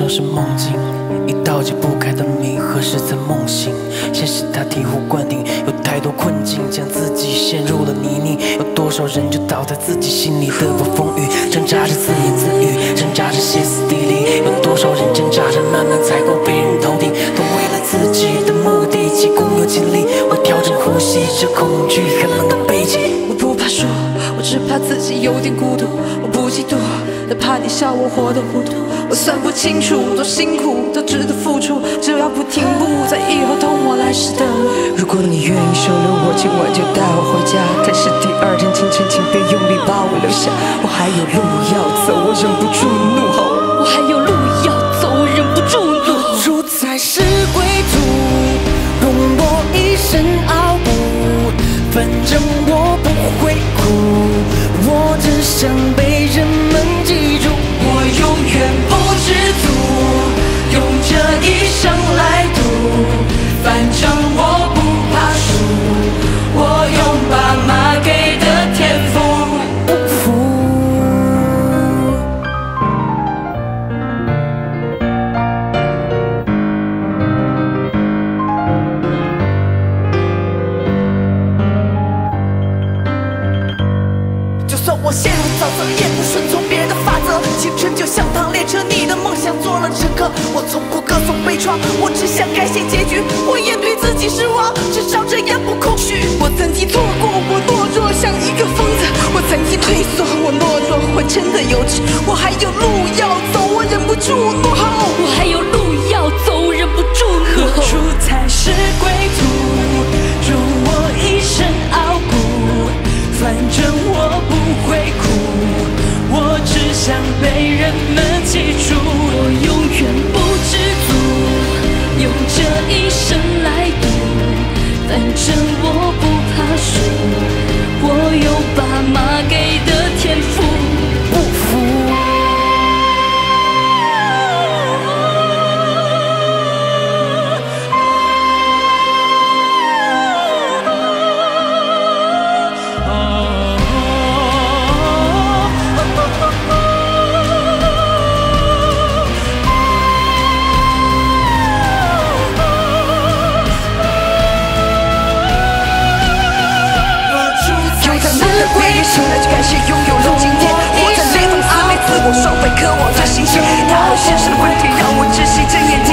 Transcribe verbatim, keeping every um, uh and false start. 上是梦境，一道解不开的谜，何时才梦醒？现实它醍醐灌顶，有太多困境将自己陷入了泥泞，有多少人就倒在自己心里的暴风雨，挣扎着自言自语，挣扎着歇斯底里，有多少人挣扎着慢慢才够被人头顶，都为了自己的目的急功又尽力，我调整呼吸，这恐惧寒冷的背脊，我不怕说，我只怕自己有点孤独，我不嫉妒。 哪怕你笑我活得糊涂，我算不清楚多辛苦，多值得付出。只要不停步，在以后通往来时的路。如果你愿意收留我，今晚就带我回家。但是第二天清晨，请别用力把我留下，我还有路要走，我忍不住怒吼。我还有路要走，我忍不住怒吼。主才是归途，容我一身傲骨，反正我不会哭。 我只想被人们记住，我永远不知足，用这一生来赌，反正我不怕输，我用爸妈给的天赋。我陷入沼泽，也不顺从别人的法则。青春就像趟列车，你的梦想做了乘客。我从不歌颂悲怆，我只想改写结局。我也对自己失望，至少这样不空虚。我曾经错过，我懦弱像一个疯子。我曾经退缩，我懦弱，我真的幼稚。我还有路要走，我忍不住怒吼。我还有路要走，我忍不住怒吼。何处才是归途？容我一生傲骨。 反正我不会哭，我只想被人们记住。我永远不知足，用这一生来赌。反正我不怕输，我有爸妈给的天赋。不服。 生来就感谢拥有了今天，活在雷同四面自我双倍渴望他新鲜，他和现实的问题让我窒息睁眼。